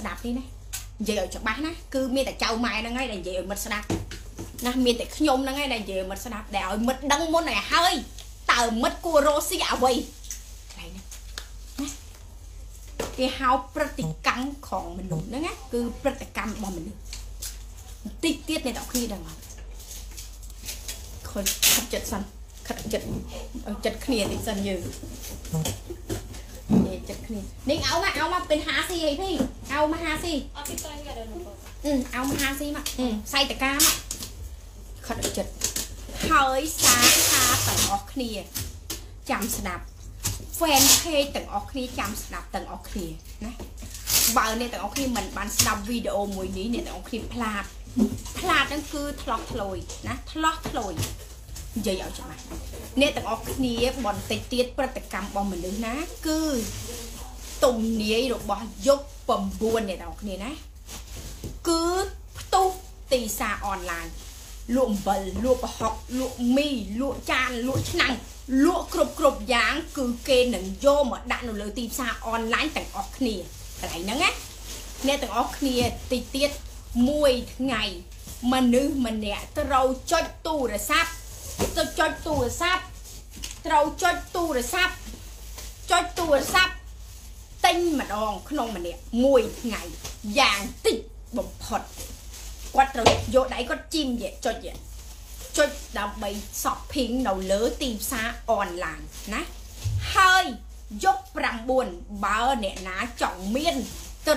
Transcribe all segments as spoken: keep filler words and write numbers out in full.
ดับนี่นะเยอะจากบ้านนะคือมีแต่เจ้าไม้นั่งไงแต่เยอะมัดสนับนะมีแต่ขยมนั่งไงแต่เยอะมัดสนับแต่เอามัดดังม้วนไหนเฮ้ยเติมมัดกูโรสีเอาไว้อะไรนะนะที่เฮาปฏิกรรมของมนุษย์นั่นไงคือปฏิกรรมของมนุษย์ติดติดในดอกขี้ดังคนขัดจัดสันขัดจัดจัดเคลียร์ติดสันเยอะนี่เอามาเอามาเป็นหาซีไอพี่เอามาหาซีเอาไปตัวนี้ก็ได้หนูบอกอืมเอามาหาซีมาอืมใส่ตะกร้ามาขดจุดเฮ้ยสาขาต่างออกเคลียจำสนับแฟนเพจต่างออกเคลียจำสนับต่างออกเคลียนะบ่าวเนี่ยต่างออกเคลียเหมือนบันสนับวิดีโอมวยนี้เนี่ยต่างออกเคลียพลาดพลาดนั่นคือทะเลาะทลอยนะทะเลาะทลอยเยอะๆใช่ไหมเนี่ยต่างออกเคลียบอลเตะเตี้ยประติกรรมบอลเหมือนเดิมนะคือตุ่มนี้หรอกบอยกปมบวนเนี่ยดอกนี่นะกือตู้ตีซาออนไลน์ลวกบอลลวกหอกลวกมีลวกจานลวกชนังลวกกรบกรบยางกือเกหนึ่งโยมอ่ะดันเลยตีซาออนไลน์แต่งออกเนียอะไรนั่งไงเนี่ยแต่งออกเนียตีเตี้ยมวยไงมันนึกมันเนี่ยเราจดตู้ระซับเราจดตู้ระซับเราจดตู้ระซับจดตู้ระซับติ้งมันองขนมมันเนี่ยมวยไงอย่างติดบ่มพอดกัดเราโยดได้ก็จิ้มเยอะจดเยอะจดเราไปสอบพิงเราเลือตีซาออนไลน์นะเฮ้ยยกปรังบุญเบอร์เนี่ยนะจ่องเมียน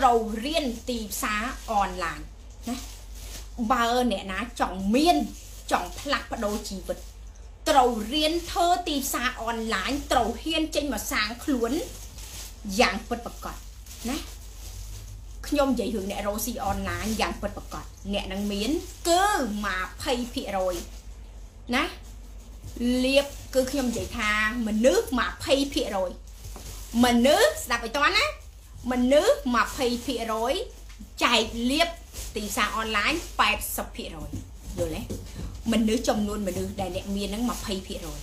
เราเรียนตีซาออนไลน์นะเบอร์เนี่ยนะจ่องเมียนจ่องพลักประโดชีวิตเราเรียนเธอตีซาออนไลน์เราเฮียนเจนมาสางขลุ่นอย่างเปิดประกอบนะขยมใหญ่หึงเนี่ยโรซีออนไลน์อย่างเปิดประกอบเนี่ยนางเมียนก็มาไพ่พี่รอยนะเรียบก็ขยมใหญ่ทางมันนึกมาไพ่พี่รอยมันนึกดับไปตอนนะมันนึกมาไพ่พี่รอยใจเรียบตีซาออนไลน์แปดสิบพี่รอยดูเลยมันนึกจำนวนมันนึกได้เนี่ยเมียนนั่งมาไพ่พี่รอย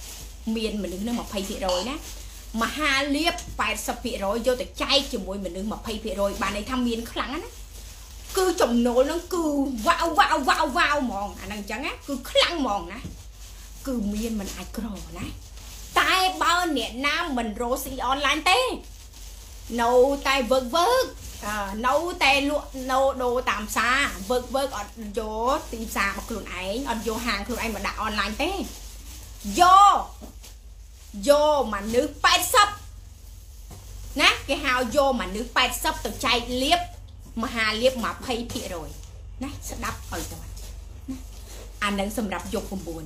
เมียนมันนึกนั่งมาไพ่พี่รอยนะมาหาเลียบแปดสิบปีร้อยโยแต่ใจจมวยเหมือนนึงมาไพ่ปีร้อยบ้านในทำเมียนครั้งนั้นคือจมโนนั่นคือว้าวว้าวว้าวว้าวมองอันนั้นจังนะคือครั้งมองนะคือเมียนมันไอ้กรอนะตายบ้านเนี่ยน้ำมันโรสีออนไลน์เต้โนตายเวิร์กเวิร์กอ่าโนตายลุโนโดตามซาเวิร์กเวิร์กอดโยตีซาบักกลุ่นไอ้อดโยห่างกลุ่นไอ้มาด่าออนไลน์เต้โยโยมันนึกแปดซับนะแกหาวโยมันนึกแปดซับตัวใจเลียบมาหาเลียบมาไพ่พี่รอยนะสดับเอาตัวนะอันนั้นสำหรับยกผมบุญ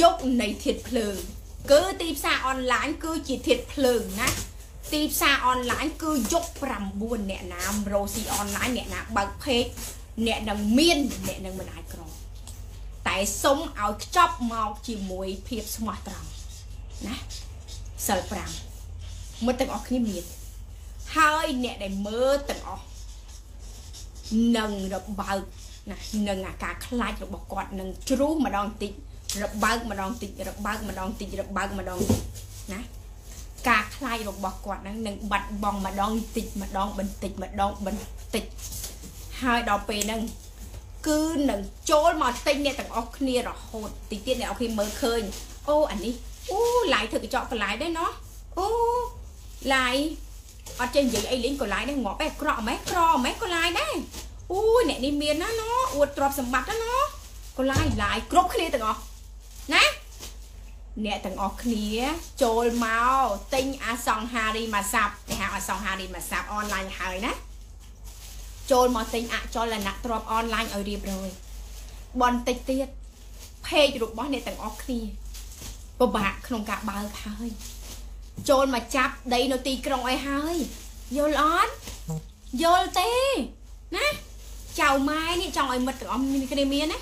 ยกในเทียดเพลิงคือตีซาออนไลน์คือจีเทียดเพลิงนะตีซาออนไลน์คือยกปรำบุญเนี่ยนะโรซีออนไลน์เนี่ยนะบักเพจเนี่ยดังเมียนเนี่ยดังมันอายกรองแต่สมเอาจอบเมาจีมวยเพียบสมาตรังนะสารปรามเมื่อตั้งออกนี่มีเฮ้ยเนี่ยได้เมื่อตั้งออกนั่งระเบิดนะนั่งอากาศคล้ายระเบิดกอดนั่งจรูมาดองติดระเบิดมาดองติดระเบิดมาดองติดระเบิดมาดองนะกาคล้ายระเบิดกอดนั่งนั่งบัดบองมาดองติดมาดองบันติดมาดองบันติดเฮ้ยดอกไปนั่งคือนั่งโจลมาติดเนี่ยตั้งออกนี่ระโหดติดติดเนี่ยออกนี่เมื่อเคยโอ้อันนี้อู้หลายเธอก็เจาะก็หลายได้เนาะอู้หลายเอาใจใหญ่ไอ้ลิงก็หลายได้หงอแปะกรอไหมกรอไหมก็หลายได้อู้เนี่ยนี่เมียนะเนาะอวดตรอบสมบัตินะเนาะก็หลายหลายครบเคลียร์ต่างออกนะเนี่ยต่างออกเคลียร์โจลเมาติงอาซองฮารีมาซับแต่หาอาซองฮารีมาซับออนไลน์หายนะโจลมาติงอาโจลละนักตรอบออนไลน์เอาเรียบร้อยบอลติดติดเพย์จุดบอลเนี่ยต่างออกเคลียร์บ่บะขนมกะบาเฮ้ยโจรมาจับได้โนตีกรองไอ้เฮ้ยโยลออนโยลเต้นะเจ้าไม้นี่จองไอ้หมดตึกออมมีกระเมียนะ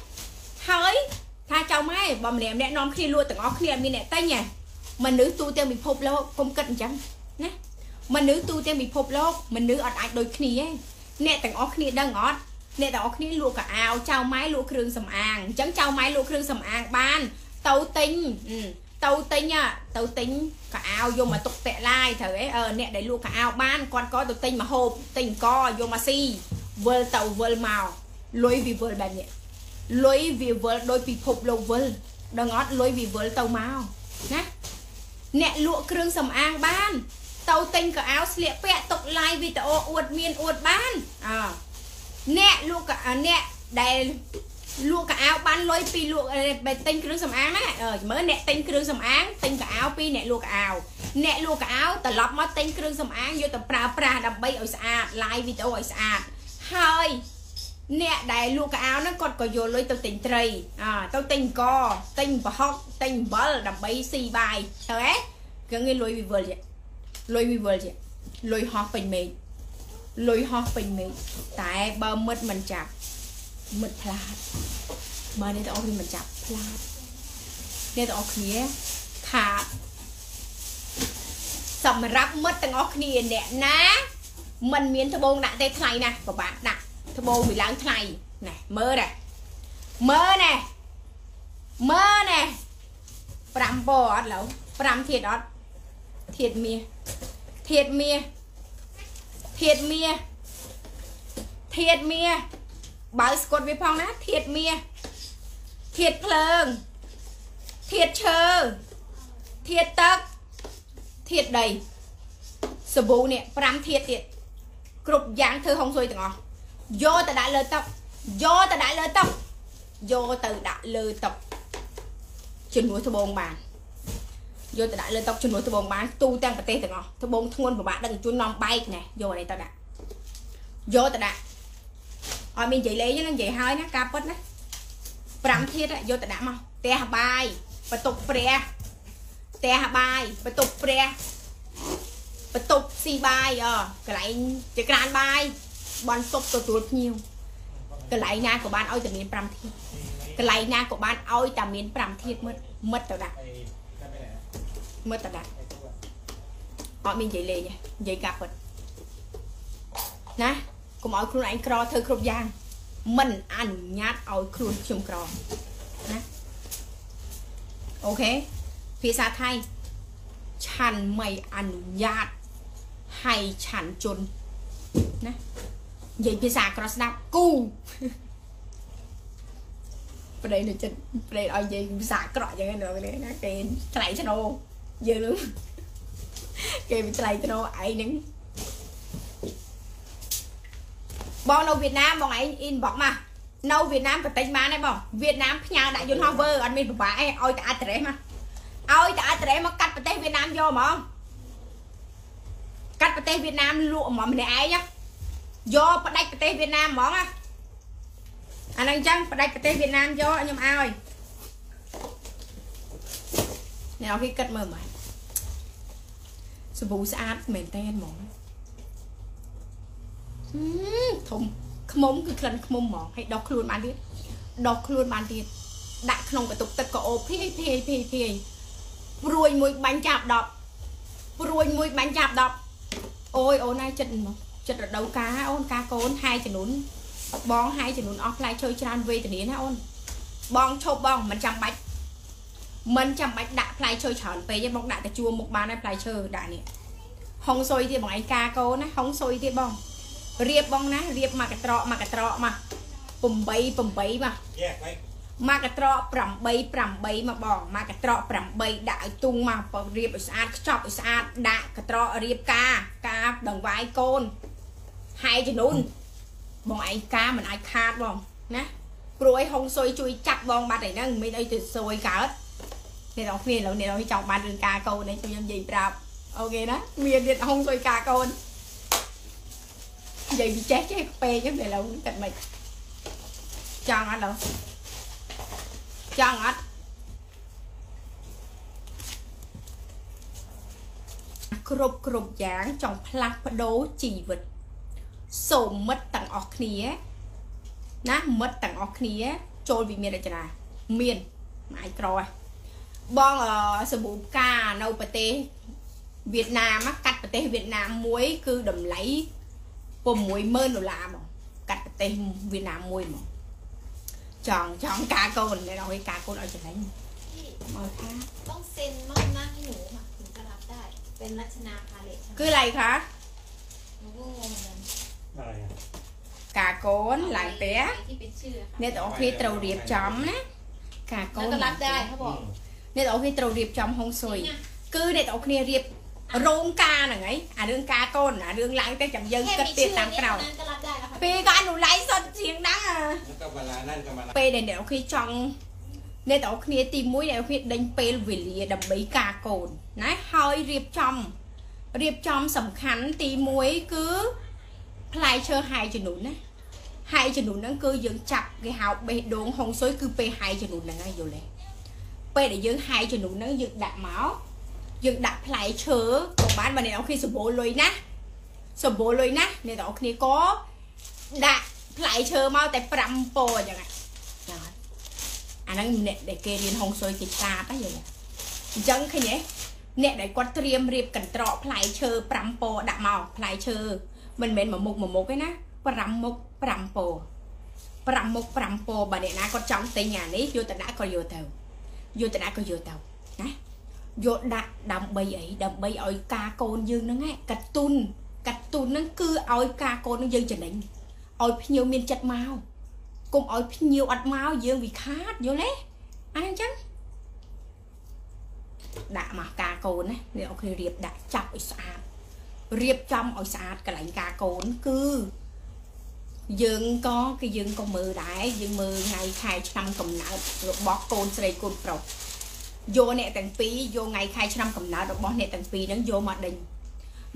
เฮ้ยถ้าเจ้าไม้บ่แหนมแนะนอมคลีรัวตึกออมเคลียมีแหนเต้ไงมันนึกตูเตียมีพบแล้วผมกึดจังนะมันนึกตูเตียมีพบโลกมันนึกอดอัดโดยคลีแน่ตึกออมคลีดังออดแน่ตึกออมคลีรัวกะอาวเจ้าไม้รัวเครื่องสำอางจังเจ้าไม้รัวเครื่องสำอางบ้านเตาติง tàu tính à tàu tính cả ao vô mà tục tệ lai thử ấy ờ nè để luôn cả ao ban con có tàu tính mà hộp tình co vô mà si vơi tàu vơi màu lối vì vơi bạn nhỉ lối vì vơi đôi vì phục lâu vơi đôi ngót lối vì vơi tàu màu nè nè lụa kêu sầm an ban tàu tính cả áo sẹo pẹ tục lai vì tàu uột miên uột ban à nè lụa cả nè đây luôn cả áo ban lôi pi luôn bài tinh kêu sầm an á ờ mới nè tinh kêu sầm an tinh cả áo pi nè luôn cả áo nè luôn cả áo tờ lọp mà tinh kêu sầm an vô tờ pra pra đập bay ở sạt lai vì tàu ở sạt hơi nè đại luôn cả áo nó còn có vô lôi tàu tinh trì à tàu tinh co tinh và hóc tinh bơ đập bay xì bài thôi ấy cái người lôi vì vừa vậy lôi vì vừa vậy lôi hóc bình mì lôi hóc bình mì tại bờ mệt mình chặt mệt pha mà nên tao khi mình chặt pha nên tao khía khát sầm ráp mệt tao ngó khía nè ná mình miếng thau bông đặt tay thay nè các bạn đặt thau bông bị láng thay nè mơ này mơ nè mơ nè pram bò lẩu pram thiệt đó thiệt mía thiệt mía thiệt mía thiệt mía bảo scott với phong nát thiệt mía thiệt phơn thiệt chơ thiệt tắc thiệt đầy sờ bù nè pram thiệt thiệt cục dáng thơ không xuôi từng ngò vô ta đã lơ tóc vô ta đã lơ tóc vô ta đã lơ tóc chân núi thô bông bàn vô ta đã lơ tóc chân núi thô bông bàn tu tăng bát tê từng ngò thô bông thôn của bạn đừng chun non bay nè vô ở đây tao đã vô ta đã ở mình dậy lấy cho nên dậy hơi nó cà pốt nó pram thiệt á vô ta đã mau te bài và tục pre te bài và tục pre và tục si bài ờ cái lại cái can bài bọn tục tụt tụt nhiều cái lại na của bạn ôi tạm miên pram thiệt cái lại na của bạn ôi tạm miên pram thiệt mất mất tao đã mất tao đã ở mình dậy lấy nha dậy cà pốt nè cũng ở khuôn anh cò thơ khúc giang mình ăn nhát ở khuôn chùm cò ok phía xa thay chăn mày ăn nhát hay chăn chôn nè vậy phía xa cò snap cu bên đây là chân đây ở vậy phía xa cò vậy cái nữa đấy nó kề chạy cho nó giờ luôn kề bị chạy cho nó ấy nứng bọn đâu Việt Nam bọn ấy in bọc mà nâu Việt Nam phải tính bán đấy bọn Việt Nam nhà đại dương hoa vơ anh mình phải bán ôi ta trẻ mà ôi ta trẻ mà cắt bát Việt Nam vô mà cắt bát Việt Nam lụa mỏng để ấy nhá do bát bát Việt Nam mỏng á anh đang chăng bát bát Việt Nam vô anh em ơi nào khi cắt mờ mày sờ bù sát mềm tay anh mỏng thùng mông cứ khẩn mông mỏ hay đọc luôn bàn tiệt đọc luôn bàn tiệt đại không phải tục tật có ô phê phê phê phê ruồi mùi bánh chạp đọc ruồi mùi bánh chạp đọc ôi ôn ai chật chật ở đầu cá ôn cá côn hai chân nún bong hai chân nún offline chơi tràn về từ đến ha ôn bong chộp bong mình chạm bạch mình chạm bạch đã play chơi tròn về với bong đại ta chua một bàn này play chơi đại nè không xôi thì bằng anh cá côn á không xôi thì bong riệp bong ná riệp mà cái trọ mà cái trọ mà bầm bay bầm bay mà mà cái trọ bầm bay bầm bay mà bong mà cái trọ bầm bay đã tung mà bong riệp sạch chọc sạch đã cái trọ riệp cá cá đồng vai côn hai chân nôn bong ai cá mình ai khát bong nè rồi hông xôi chui chặt bong ba này nâng mình đây từ xôi cả hết nên đó phiền lắm nên đó chọc ba đường cá câu này cho em gì bạc ok đó miền điện hông xôi cá côn vậy bị chết cái pe chứ này là uống tận mình cho ăn đâu cho ăn cột cột dáng trong plak đố chỉ vật sổ mất tặng ọc nía ná mất tặng ọc nía trôi vì miền là chả miền mãi rồi bong ở sờ bù ca nâu pate Việt Nam á cắt pate Việt Nam muối cứ đầm lấy bông muối mơ nó là mà cắt tay Việt Nam muối mà chọn chọn cá côn để đâu cái cá côn ở trên đấy ต้องเซ็นมั่งนะให้หนูค่ะถึงจะรับได้เป็นรัชนาพาเลทคืออะไรคะหนูก็งงเลยอะไรอ่ะกาโกนหลายเป๊ะเนี่ยแต่โอเคเราเรียบจำนะกาโกนรับได้เขาบอกเนี่ยแต่โอเคเราเรียบจำห้องสวยคือเนี่ยแต่โอเคเรียบโรงกาหน่ะไงอ่ะเรื่องกาโกนอ่ะเรื่องล้างแต่จำยังกระเตียนตังเราเป๊ะก็หนูไล่สดเสียงดังอ่ะเป๊ะเนี่ยแต่โอเคจังเนี่ยแต่โอเคตีมุ้ยเนี่ยโอเคดังเป๊ะวิลลี่ดับเบิลกาโกนนะหอยเรียบจำเรียบจำสำคัญตีมุ้ยคือพลายเชอไฮจนุนนะไฮจนุนนั่นคือยังจับไงหาวไปโดนหงสวยคือไปไฮจนุนนั่นไงอยู่เลยไปเดี๋ยวยังไฮจนุนนั่นยังดักหมายังดักพลายเชอของบ้านวันนี้เอาขี้สมบูรณ์เลยนะสมบูรณ์เลยนะเนี่ยแต่เอาขี้ก็ดักพลายเชอมาแต่ปรำโปอย่างเงี้ยอันนั้นเนี่ยเด็กเกเรียนหงสวยกิจตาไปอยู่เลยจังแค่เนี้ยเนี่ยเด็กก็เตรียมเรียบกันตรอกพลายเชอปรำโปดักหมาพลายเชอมันเหม็นหมกหมกไว้นะปรำมกปรำโปปรำมกปรำโปบะเนี่ยนะก็จ้องแต่งานนี้โยตนาก็โยเตาโยตนาก็โยเตานะโยดะดำใบไอ้ดำใบไอ้กาโกนยืนนั่งไงกัดตุนกัดตุนนั่นคือไอ้กาโกนนั่งยืนจะไหนไอ้พี่เนียวเมียนจัดเมากุมไอ้พี่เนียวอัดเมายืนวิคาดโยเล่อันนั้นจังดะมากาโกนนะเนี่ยเอาเคยเรียบดะจับไอ้สะอาดเรียบจำเอาสะอาดกระไหลกาโกนคือยืนก็คือยืนก็มือได้ยืนมือไงใครชำกำหนดหรือบล็อกโกนใส่โกนเปล่าโยเนตังปีโยไงใครชำกำหนดหรือบล็อกเนตังปีนั้นโยมาดิน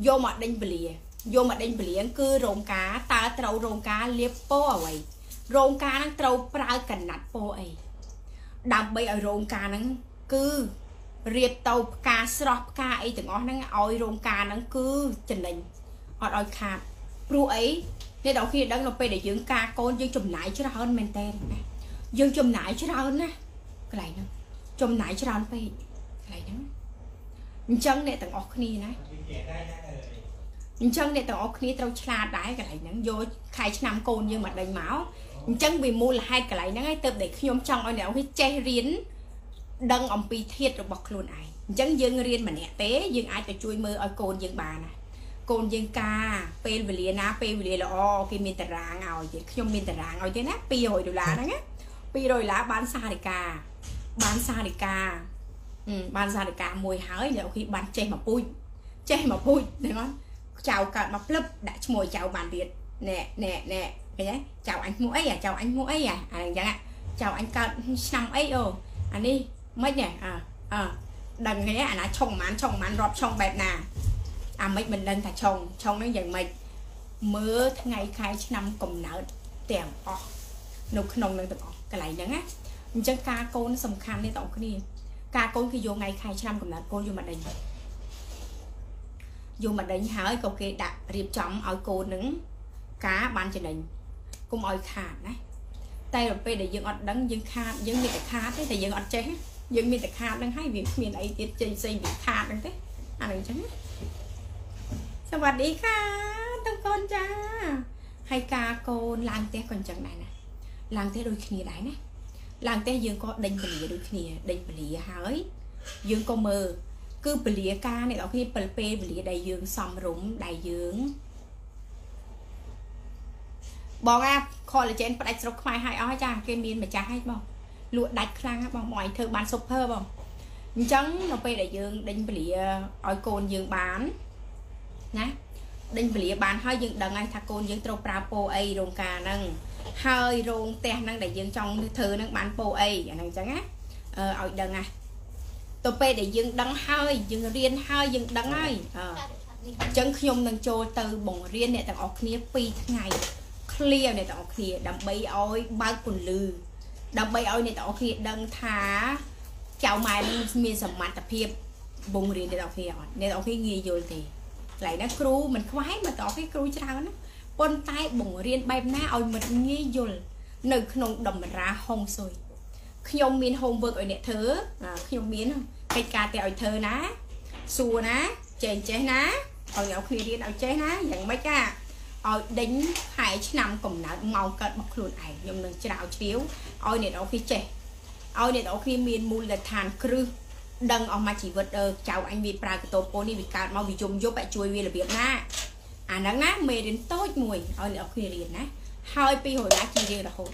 โยมาดินเปลี่ยโยมาดินเปลี่ยคือโรงกาตาเตาโรงกาเรียบโป้เอาไว้โรงกานั้นเตาปลากันหนัดโป้ไอ้ดำใบเอาโรงกานั้นคือเรียบเตากาสระกาไอถึงอ๋อนั่งเอาโรงการนั่งคือจันหนึ่งอ๋อเอาขาดปลุกไอเนี่ยเราคือดังเราไปเดี๋ยวยืนกาโกนยืนจมไหนชราอันเมนเต้นยืนจมไหนชราอันนะอะไรนั่งจมไหนชราอันไปอะไรนั่งจังเนี่ยต่างออกนี่นะจังเนี่ยต่างออกนี่เราชราได้อะไรนั่งโยใครชนะโกนยืนหมัดเลยหมาจังวีมูลให้อะไรนั่งไอเติมเด็กขยมจังเอาเนี่ยเอาให้เจริญดังอมปีเทียดเราบอกโคลนไอ้ยังยังเรียนเหมือนเนี่ยเต้ยังไอ้จะช่วยมือเอาโกนยังบานะโกนยังกาเป็นเวลีนะเป็นเวลีละอ๋อกินมินตรางเอาอย่างยมมินตรางเอาอย่างนั้นปีโหยดูแลนะเงี้ยปีโหยละบ้านซาดิกาบ้านซาดิกาอืมบ้านซาดิกามวยหายเดี๋ยวคือบ้านเจมาปุ้ยเจมาปุ้ยเดี๋ยวนั้นชาวเกิดมาพลับได้ช่วยชาวบ้านเดียดแน่แน่แน่ไปยังชาวอันมุ้ยอ่ะชาวอันมุ้ยอ่ะอะไรอย่างเงี้ยชาวอันเกิดนำไอโออันนี้ไม่เนี่ยอ่าอ่าดังนี้นะชงมันชงมันรอบชงแบบน่ะอ่ะไม่มันดังแต่ชงชงนั่นอย่างไม่เมื่อไงใครนำกลมหนาเตี่ยมออกนุกขนมนั่งตึกออกกระไรนั่งอ่ะมันจะกาโกนสำคัญในต่อคนนี้กาโกนคือโยงไงใครนำกลมหนาโกนอยู่มาดังอยู่มาดังหาไอ้โกเกดักเรียบจำเอาโกนหนึ่งกาบานจะดังกุมเอาขาดนะแต่เราไปเดี๋ยวยังอดดังยังขาดยังมีแต่ขาดได้แต่ยังอดเจ๊ยังมีแต่ขาดนั่งให้วิ่งมีไอเดียใจใจมีขาดนั่งเต้อะไรจังสวัสดีค่ะทุกคนจ้าให้กาโกนล้างเต้ก่อนจังไหนนะล้างเต้โดยขี้ไหนนะล้างเต้ยังก็เดินเปลี่ยโดยขี้เดินเปลี่ยหายยังก็มือคือเปลี่ยกาเนี่ยเราพี่เปลี่ยเปลี่ยได้ยังซอมรุ้มได้ยังบอกอ่ะคอลลาเจนปลายสกปรกให้เอาให้จ้าเกมีนมาจ้าให้บอกลวดดัดคลังบางหมอยเธอบ้านซุปเปอร์บางจังเราไปได้ยืนดินเปลี่ยออยโกนยืนบ้านนะดินเปลี่ยบ้านให้ยืนดังไงถ้าโกนยืนตรงปลาโปไอโรงการนั่งให้โรงเตะนั่งได้ยืนจองเธอนั่งบ้านโปไออย่างนั้นจังอ่ะเออเอาดังไงตัวไปได้ยืนดังให้ยืนเรียนให้ยืนดังไงจังขยมนั่งโจเตอบ่งเรียนเนี่ยแต่ออกเนี้ยปีทั้งไงเคลียร์เนี่ยแต่ออกเคลียร์ดับใบอ้อยบ้านคุณลือดับใบอ้อยเนี่ยแต่ออกเคลียร์ดังท้าเจ้าไม้มีสมัติเพียบบงเรียนเนี่ยแต่ออกเคลียร์เนี่ยแต่ออกเคลียร์เงียบอยู่ทีไหลนะครูมันควายมันต่อให้ครูเช้านะปนใต้บงเรียนใบหน้าอ้อยมันเงียบอยู่หนึ่งขนมดมราหงสวยขยมมีนหงเบิกอ้อยเนี่ยเธอขยมมีนไปกาแต่อ้อยเธอนะสัวนะเจนเจนะเอาเนี่ยเอาเคลียร์เรียนเอาเจนะอย่างไม่กล้าเอาดิ้งหายชนำกลมหนาเมาเกิดบักหลุดไอยมหนึ่งจะดาวเชียวเอาเนี่ยเอาขี้เจ เอาเนี่ยเอาครีมมีนมูลแต่ทานครึดังออกมาชีวิตเออเจ้าอันมีปลากระโตโปนี่มีการมาวิจมยกไปช่วยวีระเบียบนะอ่านดังนั้นเมดินโต้มวยเอาเนี่ยเอาครีมเรียนนะหายไปหัวหน้าจีเรียงระโหด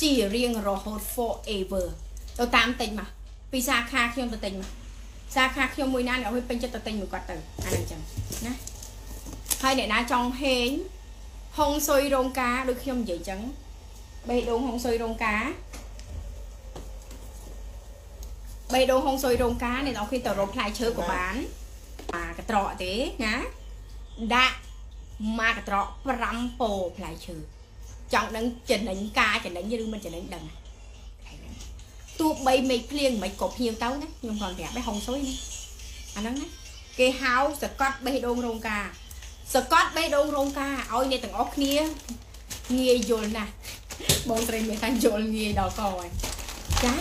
จีเรียงระโหด forever เราตามติดมาปีซาคาเคียมติดมาซาคาเคียมมวยนั่นเอาให้เป็นจะติดมือก่อนติดอ่านจังนะให้เนี่ยนะจองเฮงฮงซอยโรงกาโดยเคียมใหญ่จังไปดูฮงซอยโรงกาใบโดนหงสอยโดนก้าเนี่ยเราขึ้นต่อรถลายเชื้อของบ้านมากระตอเต๋นะด่ามากระตอปรำโปลายเชื้อจังนั้นจังนั้นก้าจังนั้นยืนมันจังนั้นดังตัวใบไม่เปลี่ยนไม่กบเหี่ยวเต้านะยังcòn đẹp với hồng sôi này anh nói này cái háo sờ cốtใบโดนโดนก้าสกอตใบโดนโดนก้าเอาเนี่ยต่างออกเนี่ยเงียโยนนะบางทีมีทางโยนเงียดอกก่อนจ้า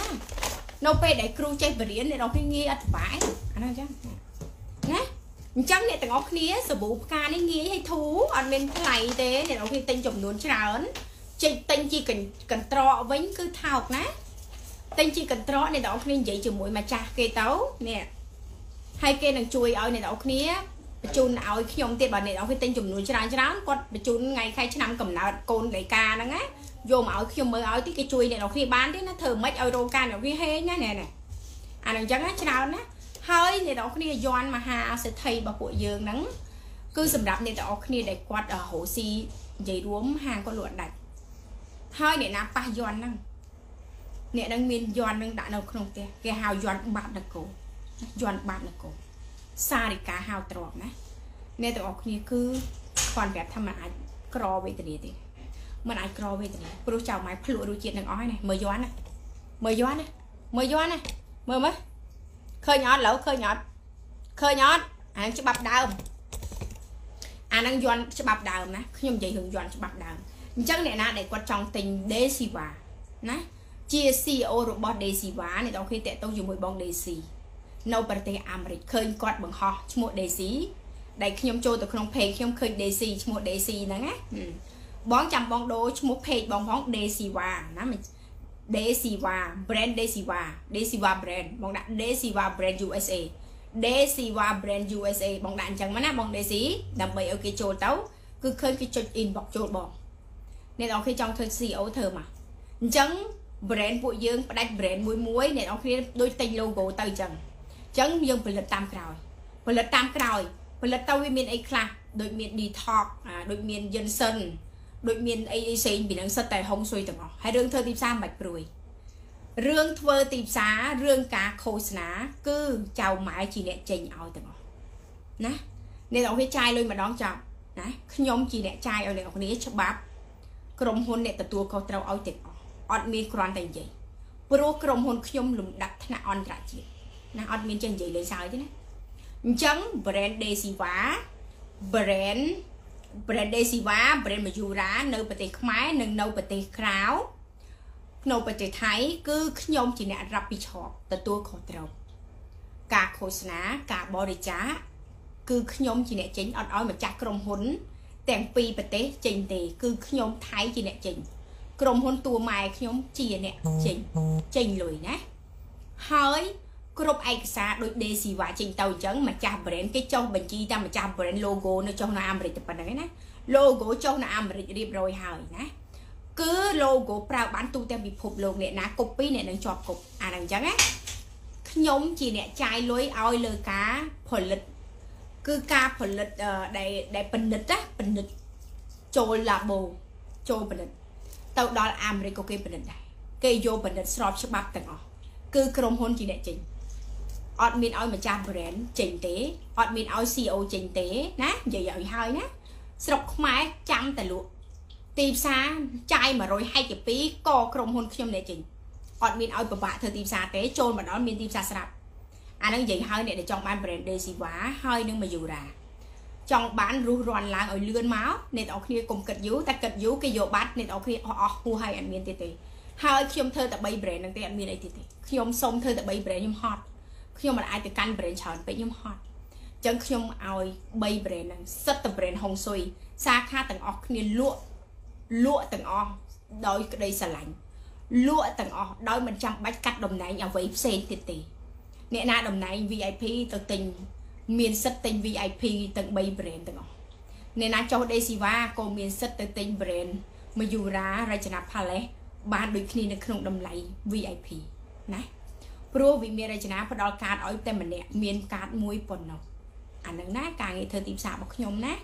เราไปได้ครูใจบริเวณเนี่ยเราให้เงี้ยอัดฝ่ายอะไรจังนะจังเนี่ยแต่งอกนี้สบู่กาเนี่ยเงี้ยให้ทูอันเป็นไถ่เต้เนี่ยเราให้เต็งจมนุ่นเช้านั้นเต็งจีกันกันตรอไว้คือเท่านะเต็งจีกันตรอเนี่ยเราให้ใหญ่จมูกมาจ้าเกยเต้าเนี่ยให้เกยหนังจุยเอาเนี่ยเราให้เนี้ยจุนเอาขี้ยมเตี้ยแบบเนี่ยเราให้เต็งจมนุ่นเช้าเช้านั้นก็จุนไงใครชนะกำนัดโกนไหลกานั่งนะโยมเอาคิวมือเอาที่กระจุยเนี่ยเราขี้บ้านที่น่าเธอไม่เอาโรกาเนี่ยขี้เฮงนะเนี่ยเนี่ยอ่านหนังจังนะชาวนะเฮ้ยเนี่ยเราขี้ย้อนมาหาเอาเสถียรแบบปวดเยืองนั้นคือสำหรับเนี่ยเราขี้ได้กวาดเอาโหซีใหญ่รวมห่างก็หลวดได้เฮ้ยเนี่ยนะป้าย้อนนั่งเนี่ยนั่งมีย้อนนั่งด่าเราขนมเตี้ยแกหาวย้อนบาดนักโกย้อนบาดนักโกซาดิกาหาวตรอกนะเนี่ยเราขี้คือความแบบธรรมะกรอเวทีเตี้ยมันไอ้กรอเวทีปลุกเจ้าไม้พลุดูจีนหนังอ้อยเนี่ยเมย์ย้อนเนี่ยเมย์ย้อนเนี่ยเมย์ย้อนเนี่ยเมย์มั้ยเคยย้อนแล้วเคยย้อนเคยย้อนอ่านฉบับดาวอ่านหนังย้อนฉบับดาวนะขยมใหญ่หึงย้อนฉบับดาวจังเนี่ยนะได้กดจองติงเดซีวานะจีซีโอรูบอทเดซีวาเนี่ยต้องเคยแต่ต้องอยู่มวยบองเดซีนอประเทศอเมริกาเคยกดบังฮอชโมเดซีได้ขยมโจตัวขนมเพลขยมเคยเดซีชโมเดซีนะงั้นบ้องจำบ้องโดชมุกเพจบ้องบ้องเดซีวานะมันเดซีวาแบรนด์เดซีวาเดซีวาแบรนด์บ้องด่าเดซีวาแบรนด์ ยู เอส เอ เดซีวาแบรนด์ ยู เอส เอ บ้องด่าจังมันนะบ้องเดซีดับเบิลโอเคโจเต้าคือเคยกิจจุดอินบอกโจบ้องเนี่ยเราเคยจองเธอซีโอเธอมาจังแบรนด์พวกยืงประดับแบรนด์มวยมวยเนี่ยเราเคยโดยติงโลโก้เต้าจังจังยืงผลิตตามกล่าวผลิตตามกล่าวผลิตเต้าวิมินไอคลาโดยมีดีท็อกโดยมีเยนเซนโดยมีไอเซนเป็นนังสแตฮงซุยต่างหากให้เรื่องเธอตีซ่าหมัดปลุยเรื่องเธอตีซ่าเรื่องการโฆษณาคือเจ้าหมายจีเนะเจนเอาต่างหากนะในต่างประเทศใจเลยมาดองจับนะขยมจีเนะใจเอาในคนนี้ฉบับกรมหุ่นเนี่ยแต่ตัวเขาเตาเอาติดอดมีกรอนแต่ใหญ่ปลุกกรมหุ่นขยมหลุมดักธนาออนตราจีนะอดมีเจนใหญ่เลยใช่ไหมจังแบรนด์เดซิวาแบรนด์แบรนด์เดซิวาแบรนด์มายูราเนอปฏิขมายหนึ่งเนอปฏิคราวเนอปฏิไทยคือขยมจีเนะรับผิดชอบแต่ตัวของเราการโฆษณาการบริจาคคือขยมจีเนะเจนออดอ้อยมาจากกรมหุ่นแต่งปีปฏิเจนเตคือขยมไทยจีเนะเจนกรมหุ่นตัวใหม่ขยมจีเนะเจนเจนเลยนะเฮ้ยกรมไอซ์ซาโดยเดซิวาเจนเตาจังมาจากแบรนด์ก็เจ้าบัญชีตามมาจากแบรนด์โลโก้ในเจ้าหน้าอเมริกาปนัยนะโลโก้เจ้าหน้าอเมริกาเรียบร้อยหายนะคือโลโก้ปราบ้านตูแต่บิดพบโลกเนี่ยนะก๊อปปี้เนี่ยนั่งจอบก๊อปอ่านจังนะขยมจีเนี่ยใจลอยเอาเลยกาผลิตคือกาผลิตเอ่อได้ได้ผลิตนะผลิตโจลาโบโจผลิตเตาดอลอเมริกาก็ผลิตได้เกย์โยผลิตสอบฉบับต่างอ๋อคือกรมหุ่นจีเนี่ยจริงออดมินเอามาจากแบรนด์เจนเต๋ออดมินเอาซีโอเจนเต๋นะใหญ่ๆให้นะสรุปหมายจำแต่ลุตีบซาใจมาโรยให้เก็บปีก่อกรมหุ่นขยมเนี่ยจริงออดมินเอาปะปะเธอตีบซาเต๋โจนมาดอนมินตีบซาสลับอันนั้นใหญ่ให้เนี่ยเดี๋ยวจองบ้านแบรนด์เดซิวาให้นึงมาอยู่ราจองบ้านรูรอนล้างเอาเลือนเมาส์เนี่ยเอาเคลียร์กลมกัดยูแต่กัดยูกิโยบัตเนี่ยเอาเคลียร์ออกผู้ให้อันมินเต๋ให้ขยมเธอแต่ใบแบรนด์นั่งเต๋อันมินไอเต๋ขยมส้มเธอแต่ใบแบรนด์ยมฮอตขยมมันไอติการเบรนชอนไปยิ่งฮอตจังขยมเอาใบเบรนนั่งสัตต์เบรนฮงซุยซาคาต่างออกเนี่ยลวกลวกต่างออกโดยได้สลัน lúa tầng ở đôi mình chăm bách cắt đồng này nhà với xe tiền tỷ nè na đồng này vi ai pi tầng tình miền sắt tình vi ai pi tầng bay brand tầng ở nè na cho đây siva cô miền sắt tầng tình brand mà dù ra ra chăn áp hale ban đôi khi nên không đồng này vi ai pi này pro vì miền ra chăn áp đòi card ở tên mình nè miền card muối bẩn nào anh đừng nói càng ngày thời tìm xả bọc nhom nè